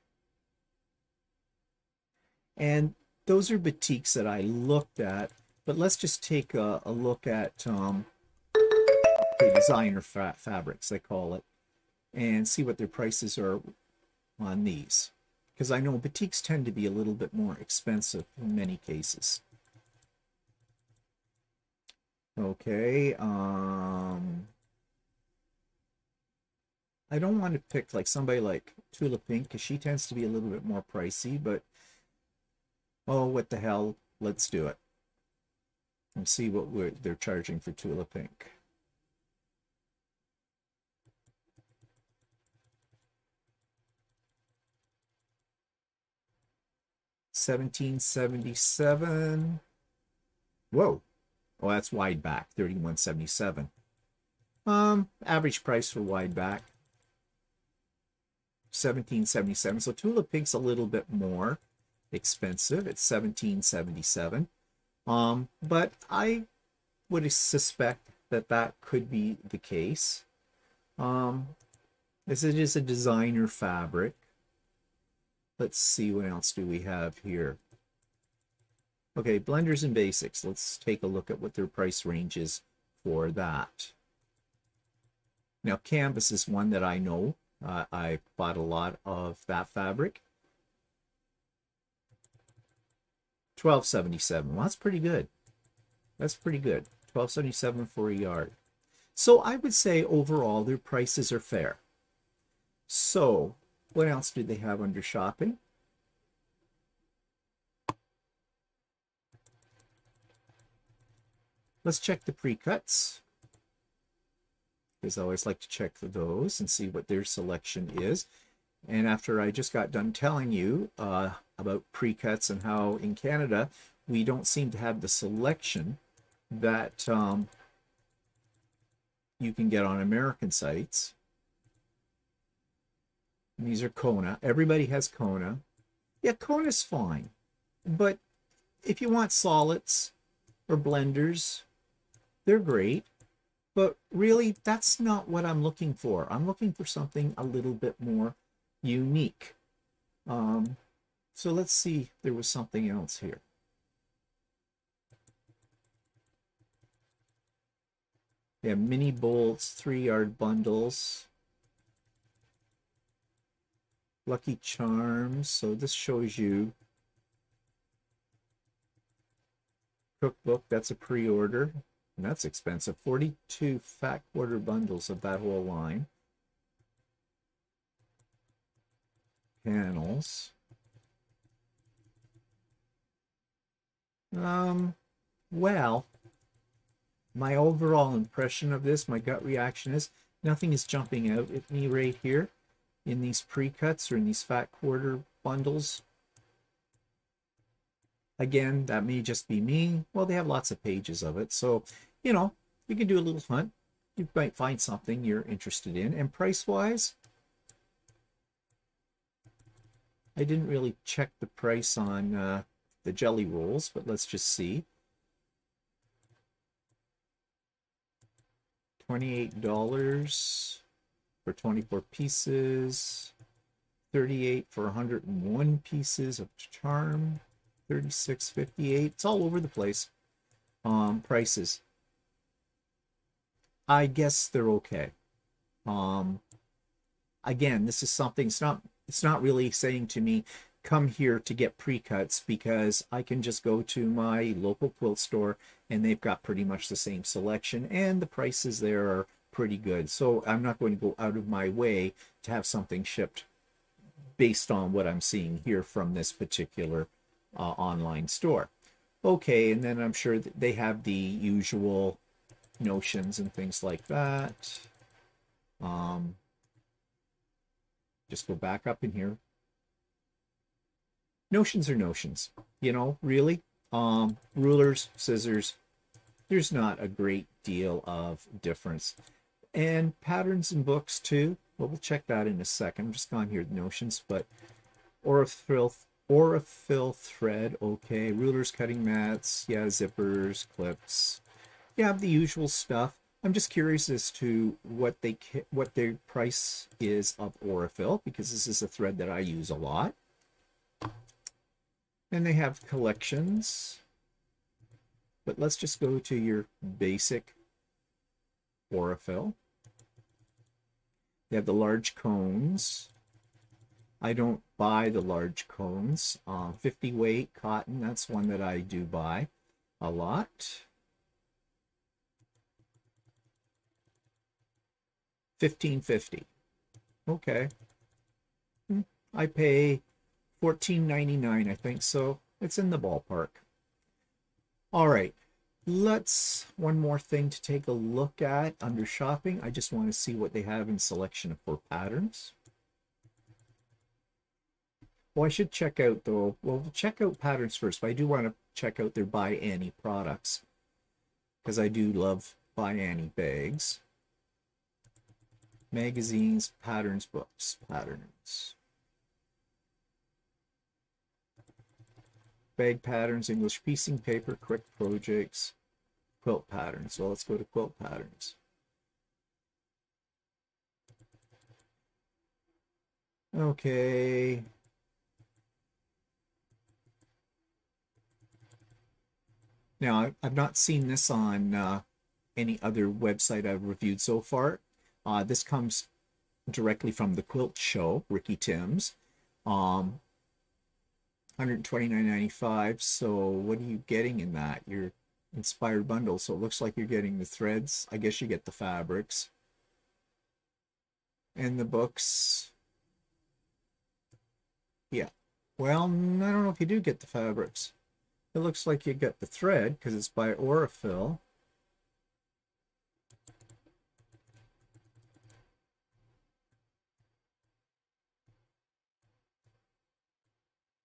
And those are boutiques that I looked at, but let's just take a, a look at um, the designer fa fabrics, they call it, and see what their prices are on these. Because I know boutiques tend to be a little bit more expensive in many cases. Okay. Um, I don't want to pick like somebody like Tula Pink, because she tends to be a little bit more pricey, but oh, what the hell, let's do it. And see what we're, they're charging for Tula Pink. seventeen seventy-seven. Whoa. Oh, that's wide back, thirty-one seventy-seven. Um, average price for wide back, seventeen seventy-seven. So Tula Pink's a little bit more expensive. It's seventeen seventy-seven, um but I would suspect that that could be the case, um as it is a designer fabric. Let's see, what else do we have here? Okay, blenders and basics. Let's take a look at what their price range is for that. Now canvas is one that I know, uh, I bought a lot of that fabric. twelve seventy-seven. Well, that's pretty good. That's pretty good. twelve seventy-seven for a yard. So I would say overall their prices are fair. So what else do they have under shopping? Let's check the pre-cuts, because I always like to check for those and see what their selection is. And after I just got done telling you uh, about pre-cuts and how in Canada we don't seem to have the selection that um, you can get on American sites. And these are Kona. Everybody has Kona. Yeah, Kona's fine. But if you want solids or blenders, they're great. But really, that's not what I'm looking for. I'm looking for something a little bit more unique. Um, so let's see, there was something else here. They have mini bolts, three yard bundles, Lucky Charms. So this shows you cookbook. That's a pre-order, and that's expensive. forty-two fat quarter bundles of that whole line. Panels. Um, well, my overall impression of this, my gut reaction is nothing is jumping out at me right here in these pre-cuts or in these fat quarter bundles. Again, that may just be me. Well, they have lots of pages of it. So, you know, you can do a little hunt. You might find something you're interested in. And price-wise, I didn't really check the price on uh, the jelly rolls, but let's just see. twenty-eight dollars for twenty-four pieces, thirty-eight dollars for one hundred and one pieces of charm, thirty-six fifty-eight. It's all over the place. Um, prices. I guess they're okay. Um, again, this is something, it's not... It's not really saying to me, come here to get pre-cuts, because I can just go to my local quilt store and they've got pretty much the same selection and the prices there are pretty good. So I'm not going to go out of my way to have something shipped based on what I'm seeing here from this particular uh, online store. Okay, and then I'm sure that they have the usual notions and things like that. Um, just go back up in here. Notions are notions, you know, really. Um, rulers, scissors, there's not a great deal of difference. And patterns and books too. Well, we'll check that in a second. I'm just gone here with notions, but Aurifil, Aurifil thread, okay. Rulers, cutting mats, yeah, zippers, clips. Yeah, the usual stuff. I'm just curious as to what they what their price is of Aurifil, because this is a thread that I use a lot. Then they have collections. But let's just go to your basic Aurifil. They have the large cones. I don't buy the large cones. Um, fifty weight cotton, that's one that I do buy a lot. fifteen fifty. Okay. I pay fourteen ninety-nine, I think, so it's in the ballpark. All right, let's one more thing to take a look at under shopping. I just want to see what they have in selection for patterns. Well, I should check out though. Well, we'll check out patterns first, but I do want to check out their Buy Annie products because I do love Buy Annie bags. Magazines, patterns, books, patterns. Bag patterns, English piecing paper, quick projects, quilt patterns. Well, let's go to quilt patterns. Okay. Now, I've not seen this on uh, any other website I've reviewed so far. Uh, this comes directly from the Quilt Show, Ricky Timms, um, one twenty-nine ninety-five. So what are you getting in that? Your inspired bundle. So it looks like you're getting the threads. I guess you get the fabrics and the books. Yeah. Well, I don't know if you do get the fabrics. It looks like you get the thread because it's by Aurifil.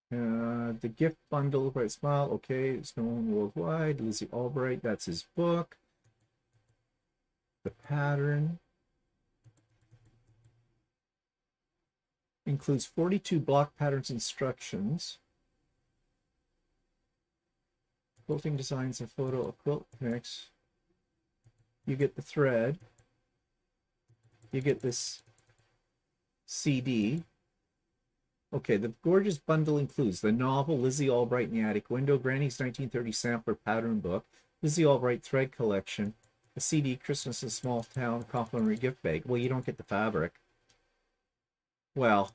Uh, the gift bundle, Bright Smile, okay, it's known worldwide. Lizzie Albright, that's his book. The pattern includes forty-two block patterns instructions. Quilting designs and photo of quilt connects. You get the thread. You get this C D. Okay, the gorgeous bundle includes the novel Lizzie Albright in the Attic Window, Granny's nineteen thirty Sampler Pattern Book, Lizzie Albright Thread Collection, a C D, Christmas in Small Town, complimentary gift bag. Well, you don't get the fabric. Well,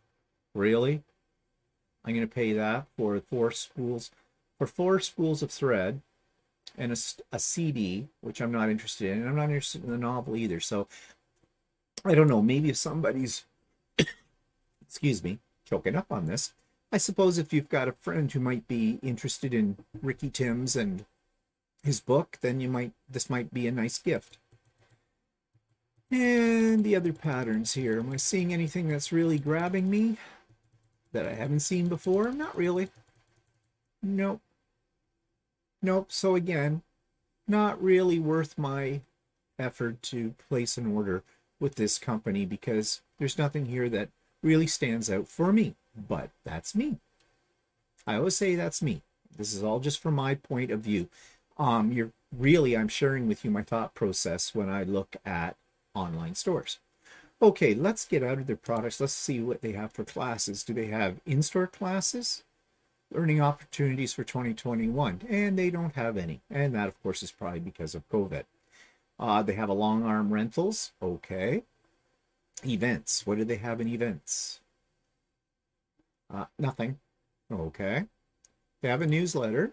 really? I'm going to pay that for four spools, for four spools of thread and a, a C D, which I'm not interested in, and I'm not interested in the novel either. So, I don't know, maybe if somebody's, excuse me, choking up on this. I suppose if you've got a friend who might be interested in Ricky Timms and his book, then you might, this might be a nice gift. And the other patterns here. Am I seeing anything that's really grabbing me that I haven't seen before? Not really. Nope. Nope. So again, not really worth my effort to place an order with this company because there's nothing here that really stands out for me, but that's me. I always say that's me. This is all just from my point of view. Um, you're really, I'm sharing with you my thought process when I look at online stores. Okay, let's get out of their products. Let's see what they have for classes. Do they have in-store classes? Learning opportunities for twenty twenty-one, and they don't have any. And that, of course, is probably because of COVID. Uh, they have a long arm rentals. Okay. Events. What do they have in events? Uh, nothing. Okay. They have a newsletter.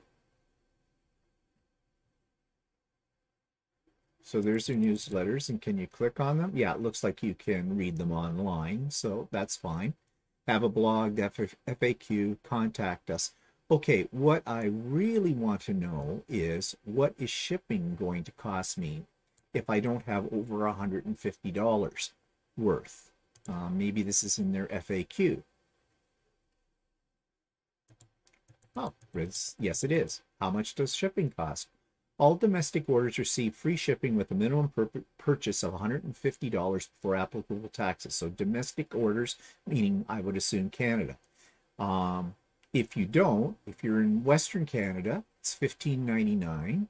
So there's their newsletters, and can you click on them? Yeah, it looks like you can read them online, so that's fine. Have a blog, F A Q, contact us. Okay, what I really want to know is what is shipping going to cost me if I don't have over one hundred fifty dollars worth? Uh, maybe this is in their F A Q. Oh, yes it is. How much does shipping cost? All domestic orders receive free shipping with a minimum pur purchase of one hundred fifty dollars before applicable taxes. So domestic orders, meaning I would assume Canada. Um, if you don't, if you're in Western Canada, it's fifteen ninety-nine.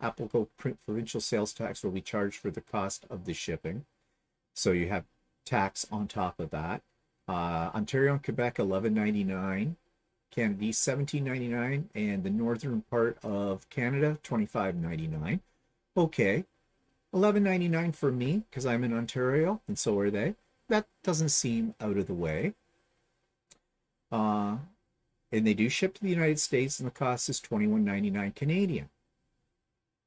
Applicable provincial sales tax will be charged for the cost of the shipping. So you have tax on top of that. Uh, Ontario and Quebec, eleven ninety-nine. Canada East, seventeen ninety-nine, and the northern part of Canada, twenty-five ninety-nine. Okay, eleven ninety-nine for me because I'm in Ontario, and so are they. That doesn't seem out of the way. Uh, and they do ship to the United States, and the cost is twenty-one ninety-nine Canadian.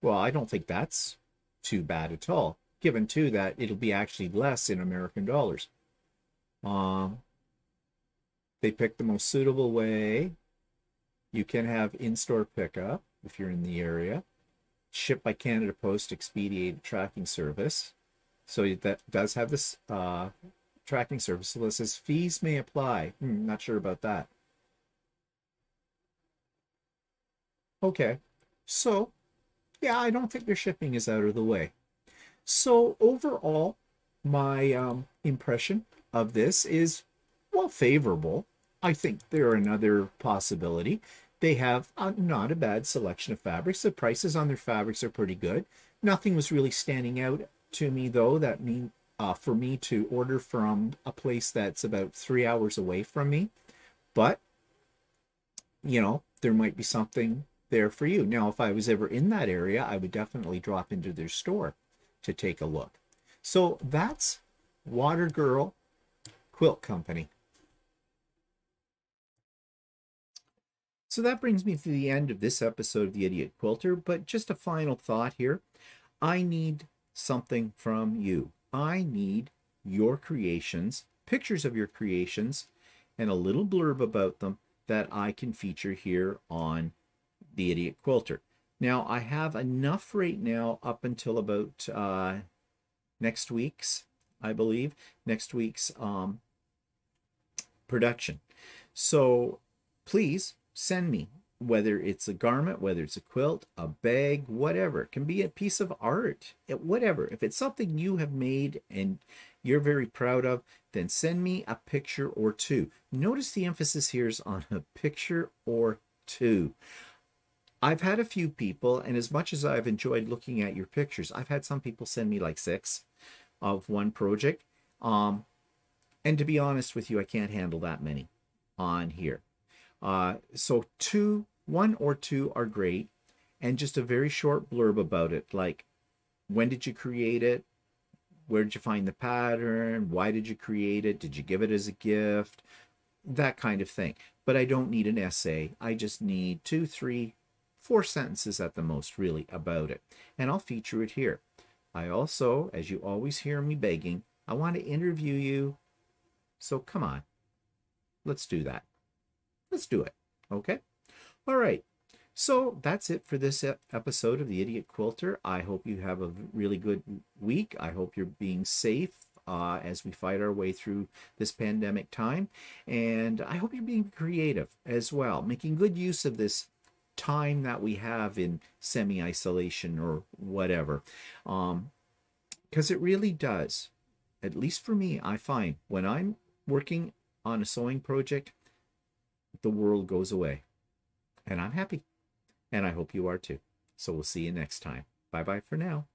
Well, I don't think that's too bad at all, given too that it'll be actually less in American dollars. Um. They pick the most suitable way. You can have in-store pickup if you're in the area. Shipped by Canada Post Expedited Tracking Service. So that does have this uh, tracking service. So it says fees may apply. Hmm, not sure about that. Okay. So, yeah, I don't think their shipping is out of the way. So overall, my um, impression of this is, well, favorable. I think they're another possibility. They have a, not a bad selection of fabrics. The prices on their fabrics are pretty good. Nothing was really standing out to me, though, that mean uh, for me to order from a place that's about three hours away from me. But, you know, there might be something there for you. Now, if I was ever in that area, I would definitely drop into their store to take a look. So that's Water Girl Quilt Company. So that brings me to the end of this episode of The Idiot Quilter, but just a final thought here. I need something from you. I need your creations, pictures of your creations, and a little blurb about them that I can feature here on The Idiot Quilter. Now, I have enough right now up until about uh, next week's, I believe, next week's um, production. So please, send me, whether it's a garment, whether it's a quilt, a bag, whatever. It can be a piece of art, whatever. If it's something you have made and you're very proud of, then send me a picture or two. Notice the emphasis here is on a picture or two. I've had a few people, and as much as I've enjoyed looking at your pictures, I've had some people send me like six of one project. Um, and to be honest with you, I can't handle that many on here. Uh, so two, one or two are great, and just a very short blurb about it, like when did you create it, where did you find the pattern, why did you create it, did you give it as a gift, that kind of thing. But I don't need an essay. I just need two, three, four sentences at the most, really, about it, and I'll feature it here. I also, as you always hear me begging, I want to interview you, so come on, let's do that. Let's do it. Okay. All right. So that's it for this episode of The Idiot Quilter. I hope you have a really good week. I hope you're being safe uh, as we fight our way through this pandemic time. And I hope you're being creative as well, making good use of this time that we have in semi-isolation or whatever. Um, because it really does, at least for me, I find when I'm working on a sewing project, the world goes away, and I'm happy, and I hope you are too. So we'll see you next time. Bye bye for now.